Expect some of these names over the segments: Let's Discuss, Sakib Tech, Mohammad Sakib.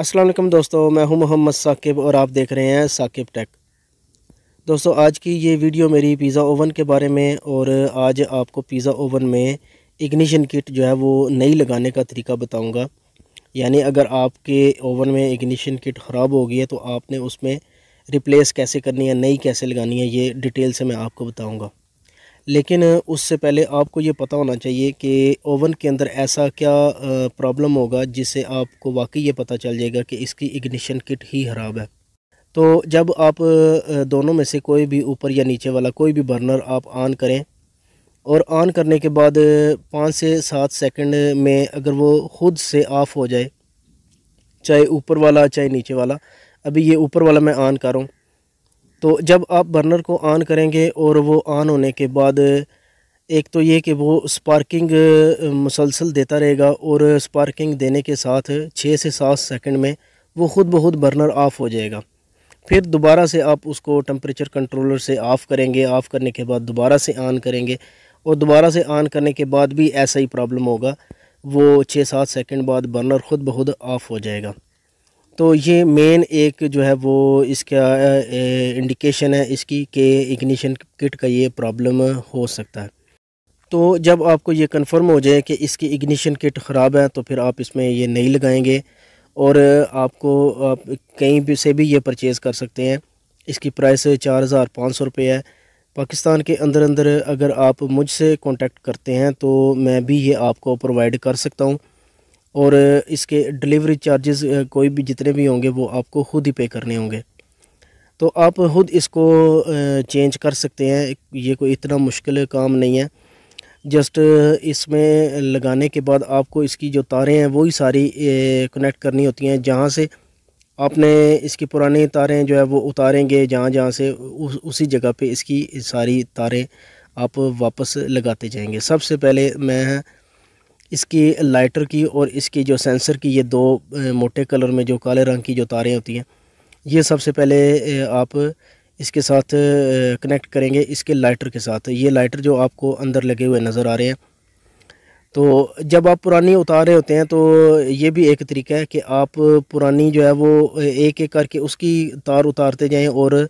अस्सलाम वालेकुम दोस्तों, मैं हूं मोहम्मद साकिब और आप देख रहे हैं साकिब टेक। दोस्तों, आज की ये वीडियो मेरी पिज़्ज़ा ओवन के बारे में, और आज आपको पिज़्ज़ा ओवन में इग्निशन किट जो है वो नई लगाने का तरीका बताऊंगा। यानी अगर आपके ओवन में इग्निशन किट ख़राब हो गई है तो आपने उसमें रिप्लेस कैसे करनी है, नई कैसे लगानी है, ये डिटेल से मैं आपको बताऊँगा। लेकिन उससे पहले आपको ये पता होना चाहिए कि ओवन के अंदर ऐसा क्या प्रॉब्लम होगा जिससे आपको वाकई ये पता चल जाएगा कि इसकी इग्निशन किट ही ख़राब है। तो जब आप दोनों में से कोई भी ऊपर या नीचे वाला कोई भी बर्नर आप ऑन करें, और ऑन करने के बाद 5 से 7 सेकंड में अगर वो ख़ुद से ऑफ हो जाए, चाहे ऊपर वाला चाहे नीचे वाला। अभी ये ऊपर वाला मैं ऑन कर रहा हूँ, तो जब आप बर्नर को ऑन करेंगे और वो ऑन होने के बाद एक तो ये कि वो स्पार्किंग मुसलसल देता रहेगा, और स्पार्किंग देने के साथ 6 से 7 सेकंड में वो ख़ुद ब खुद बर्नर ऑफ हो जाएगा। फिर दोबारा से आप उसको टेम्परेचर कंट्रोलर से ऑफ़ करेंगे, ऑफ़ करने के बाद दोबारा से ऑन करेंगे, और दोबारा से ऑन करने के बाद भी ऐसा ही प्रॉब्लम होगा। वो 6-7 सेकंड बाद बर्नर ख़ुद ब खुद ऑफ़ हो जाएगा। तो ये मेन एक जो है वो इसका इंडिकेशन है इसकी कि इग्निशन किट का ये प्रॉब्लम हो सकता है। तो जब आपको ये कंफर्म हो जाए कि इसकी इग्निशन किट ख़राब है तो फिर आप इसमें ये नहीं लगाएंगे, और आप कहीं भी से भी ये परचेज़ कर सकते हैं। इसकी प्राइस 4500 रुपये है पाकिस्तान के अंदर। अगर आप मुझसे कॉन्टेक्ट करते हैं तो मैं भी ये आपको प्रोवाइड कर सकता हूँ, और इसके डिलीवरी चार्जेस कोई भी जितने भी होंगे वो आपको ख़ुद ही पे करने होंगे। तो आप ख़ुद इसको चेंज कर सकते हैं, ये कोई इतना मुश्किल काम नहीं है। जस्ट इसमें लगाने के बाद आपको इसकी जो तारें हैं वही सारी कनेक्ट करनी होती हैं। जहाँ से आपने इसकी पुरानी तारें जो है वो उतारेंगे, जहाँ से उसी जगह पे इसकी सारी तारें आप वापस लगाते जाएंगे। सबसे पहले मैं इसकी लाइटर की और इसकी जो सेंसर की ये दो मोटे कलर में जो काले रंग की जो तारें होती हैं, ये सबसे पहले आप इसके साथ कनेक्ट करेंगे, इसके लाइटर के साथ। ये लाइटर जो आपको अंदर लगे हुए नज़र आ रहे हैं, तो जब आप पुरानी उतार रहे होते हैं तो ये भी एक तरीका है कि आप पुरानी जो है वो एक एक करके उसकी तार उतारते जाएँ, और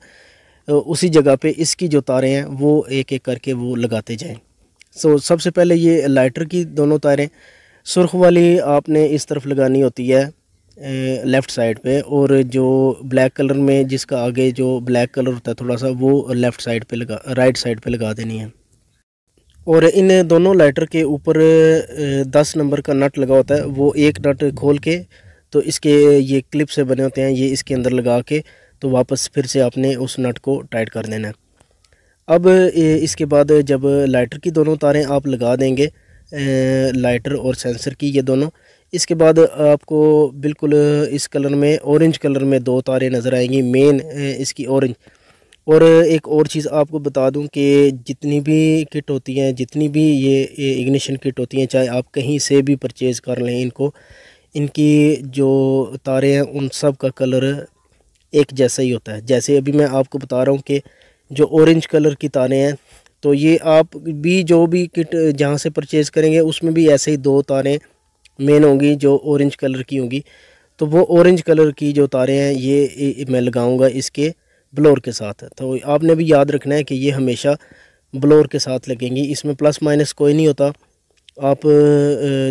उसी जगह पे इसकी जो तारें हैं वो एक एक करके वो लगाते जाएँ। सबसे पहले ये लाइटर की दोनों तारें सुर्ख वाली आपने इस तरफ लगानी होती है लेफ़्ट साइड पे, और जो ब्लैक कलर में जिसका आगे जो ब्लैक कलर होता है थोड़ा सा, वो लेफ़्ट साइड पे लगा राइट साइड पे लगा देनी है। और इन दोनों लाइटर के ऊपर 10 नंबर का नट लगा होता है, वो एक नट खोल के तो इसके ये क्लिप से बने होते हैं, ये इसके अंदर लगा के तो वापस फिर से आपने उस नट को टाइट कर देना है। अब इसके बाद जब लाइटर की दोनों तारें आप लगा देंगे, लाइटर और सेंसर की ये दोनों, इसके बाद आपको बिल्कुल इस कलर में ऑरेंज कलर में दो तारें नज़र आएंगी, मेन इसकी ऑरेंज। और एक और चीज़ आपको बता दूं कि जितनी भी किट होती हैं, जितनी भी ये इग्निशन किट होती हैं, चाहे आप कहीं से भी परचेज़ कर लें इनको, इनकी जो तारें हैं उन सब का कलर एक जैसा ही होता है। जैसे अभी मैं आपको बता रहा हूँ कि जो ऑरेंज कलर की तारें हैं, तो ये आप भी जो भी किट जहाँ से परचेज़ करेंगे उसमें भी ऐसे ही 2 तारें मेन होंगी जो ऑरेंज कलर की होंगी। तो वो ऑरेंज कलर की जो तारें हैं ये मैं लगाऊंगा इसके ब्लोर के साथ। तो आपने भी याद रखना है कि ये हमेशा ब्लोर के साथ लगेंगी, इसमें प्लस माइनस कोई नहीं होता। आप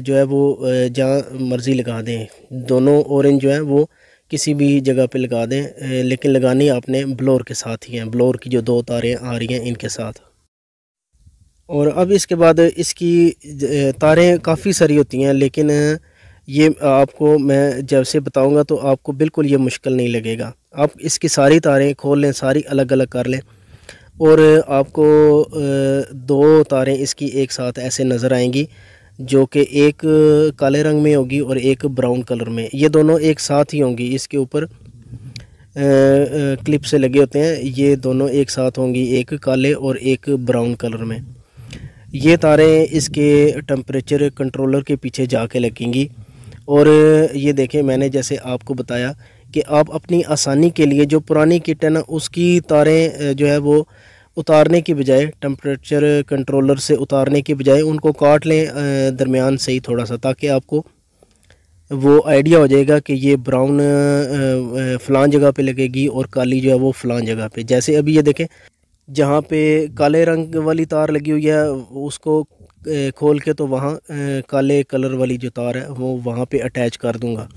जो है वो जहाँ मर्ज़ी लगा दें, दोनों ऑरेंज जो हैं वो किसी भी जगह पे लगा दें, लेकिन लगानी आपने ब्लोर के साथ ही है, ब्लोर की जो 2 तारें आ रही हैं इनके साथ। और अब इसके बाद इसकी तारें काफ़ी सारी होती हैं, लेकिन ये आपको मैं जब से बताऊंगा तो आपको बिल्कुल ये मुश्किल नहीं लगेगा। आप इसकी सारी तारें खोल लें, सारी अलग अलग कर लें, और आपको 2 तारें इसकी एक साथ ऐसे नज़र आएंगी, जो कि एक काले रंग में होगी और एक ब्राउन कलर में। ये दोनों एक साथ ही होंगी, इसके ऊपर क्लिप से लगे होते हैं, ये दोनों एक साथ होंगी, एक काले और एक ब्राउन कलर में। ये तारें इसके टेम्परेचर कंट्रोलर के पीछे जाके लगेंगी। और ये देखें, मैंने जैसे आपको बताया कि आप अपनी आसानी के लिए जो पुरानी किट है ना, उसकी तारें जो है वो उतारने की बजाय, टेम्परेचर कंट्रोलर से उतारने की बजाय उनको काट लें दरमियान से ही थोड़ा सा, ताकि आपको वो आइडिया हो जाएगा कि ये ब्राउन फ़लान जगह पे लगेगी और काली जो है वो फ़लान जगह पे। जैसे अभी ये देखें जहाँ पे काले रंग वाली तार लगी हुई है उसको खोल के तो वहाँ काले कलर वाली जो तार है वो वहाँ पे अटैच कर दूँगा।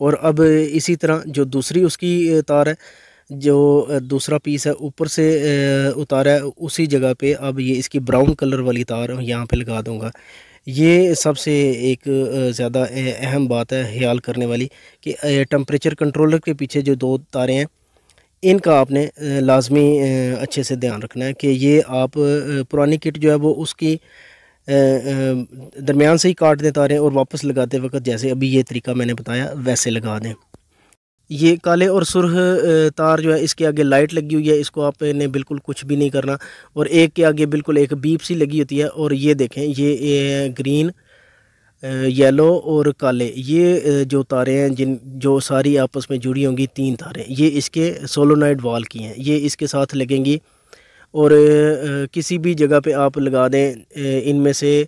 और अब इसी तरह जो दूसरी उसकी तार है, जो दूसरा पीस है ऊपर से उतारा है, उसी जगह पे अब ये इसकी ब्राउन कलर वाली तार यहाँ पे लगा दूँगा। ये सबसे एक ज़्यादा अहम बात है ख्याल करने वाली कि टेम्परेचर कंट्रोलर के पीछे जो दो तारें हैं इनका आपने लाजमी अच्छे से ध्यान रखना है कि ये आप पुरानी किट जो है वो उसकी दरमियान से ही काट दें तारें और वापस लगाते वक्त जैसे अभी ये तरीका मैंने बताया वैसे लगा दें। ये काले और सुर्ख तार जो है इसके आगे लाइट लगी हुई है, इसको आपने बिल्कुल कुछ भी नहीं करना। और एक के आगे बिल्कुल एक बीप सी लगी होती है। और ये देखें ये ग्रीन, येलो और काले, ये जो तारें हैं जिन जो सारी आपस में जुड़ी होंगी, तीन तारें, ये इसके सोलोनाइड वाल की हैं, ये इसके साथ लगेंगी। और किसी भी जगह पे आप लगा दें इनमें से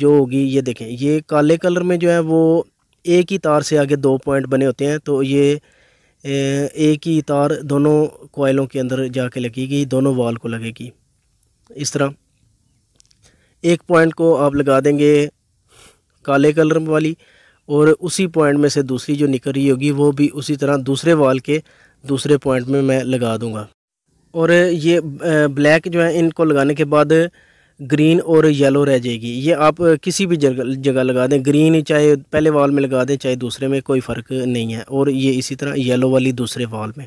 जो होगी। ये देखें ये काले कलर में जो है वो एक ही तार से आगे दो पॉइंट बने होते हैं, तो ये एक ही तार दोनों कॉयलों के अंदर जाके लगेगी, दोनों वाल को लगेगी। इस तरह एक पॉइंट को आप लगा देंगे काले कलर वाली और उसी पॉइंट में से दूसरी जो निकल रही होगी वो भी उसी तरह दूसरे वाल के दूसरे पॉइंट में मैं लगा दूंगा। और ये ब्लैक जो है इनको लगाने के बाद ग्रीन और येलो रह जाएगी। ये आप किसी भी जगह लगा दें, ग्रीन चाहे पहले वाल में लगा दें चाहे दूसरे में, कोई फ़र्क नहीं है। और ये इसी तरह येलो वाली दूसरे वाल में।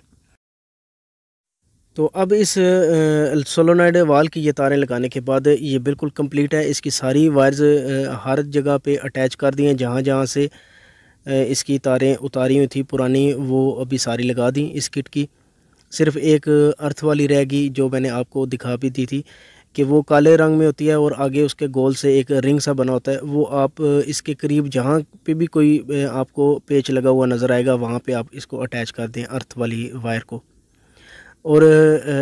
तो अब इस सोलोनाइड वाल की ये तारें लगाने के बाद ये बिल्कुल कंप्लीट है। इसकी सारी वायर्स हर जगह पे अटैच कर दी हैं, जहाँ जहाँ से इसकी तारें उतारी हुई थी पुरानी वो अभी सारी लगा दी इस किट की। सिर्फ एक अर्थ वाली रहेगी जो मैंने आपको दिखा भी दी थी कि वो काले रंग में होती है और आगे उसके गोल से एक रिंग सा बना होता है, वो आप इसके करीब जहाँ पे भी कोई आपको पेच लगा हुआ नज़र आएगा वहाँ पे आप इसको अटैच कर दें अर्थ वाली वायर को। और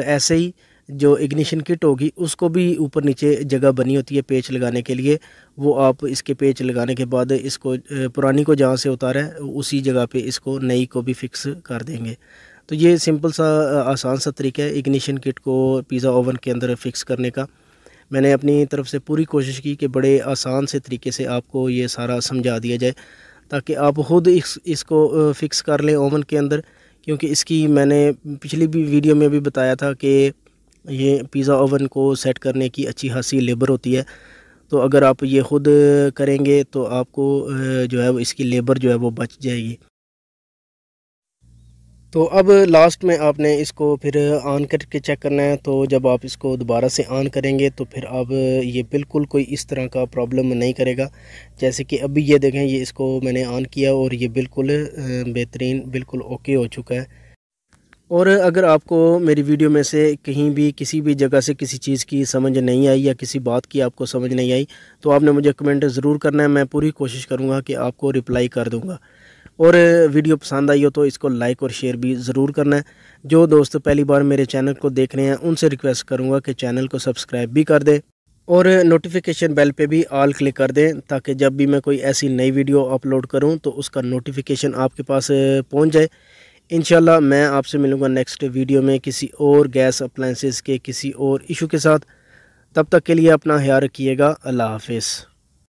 ऐसे ही जो इग्निशन किट होगी उसको भी ऊपर नीचे जगह बनी होती है पेच लगाने के लिए, वो आप इसके पेच लगाने के बाद इसको पुरानी को जहाँ से उतारा है उसी जगह पे इसको नई को भी फिक्स कर देंगे। तो ये सिंपल सा आसान सा तरीका है इग्निशन किट को पिज़्ज़ा ओवन के अंदर फिक्स करने का। मैंने अपनी तरफ से पूरी कोशिश की कि बड़े आसान से तरीके से आपको ये सारा समझा दिया जाए ताकि आप ख़ुद इसको फ़िक्स कर लें ओवन के अंदर, क्योंकि इसकी मैंने पिछली भी वीडियो में भी बताया था कि ये पिज़्ज़ा ओवन को सेट करने की अच्छी खासी लेबर होती है। तो अगर आप ये ख़ुद करेंगे तो आपको जो है इसकी लेबर जो है वो बच जाएगी। तो अब लास्ट में आपने इसको फिर ऑन करके चेक करना है। तो जब आप इसको दोबारा से ऑन करेंगे तो फिर अब ये बिल्कुल कोई इस तरह का प्रॉब्लम नहीं करेगा। जैसे कि अभी ये देखें ये इसको मैंने ऑन किया और ये बिल्कुल बेहतरीन बिल्कुल ओके हो चुका है। और अगर आपको मेरी वीडियो में से कहीं भी किसी भी जगह से किसी चीज़ की समझ नहीं आई या किसी बात की आपको समझ नहीं आई तो आपने मुझे कमेंट ज़रूर करना है, मैं पूरी कोशिश करूँगा कि आपको रिप्लाई कर दूँगा। और वीडियो पसंद आई हो तो इसको लाइक और शेयर भी ज़रूर करना है। जो दोस्त पहली बार मेरे चैनल को देख रहे हैं उनसे रिक्वेस्ट करूँगा कि चैनल को सब्सक्राइब भी कर दें और नोटिफिकेशन बेल पे भी ऑल क्लिक कर दें ताकि जब भी मैं कोई ऐसी नई वीडियो अपलोड करूँ तो उसका नोटिफिकेशन आपके पास पहुँच जाए। इंशाल्लाह मैं आपसे मिलूँगा नेक्स्ट वीडियो में किसी और गैस अप्लाइंसेस के किसी और इशू के साथ। तब तक के लिए अपना ख्याल रखिएगा। अल्लाह हाफिज़।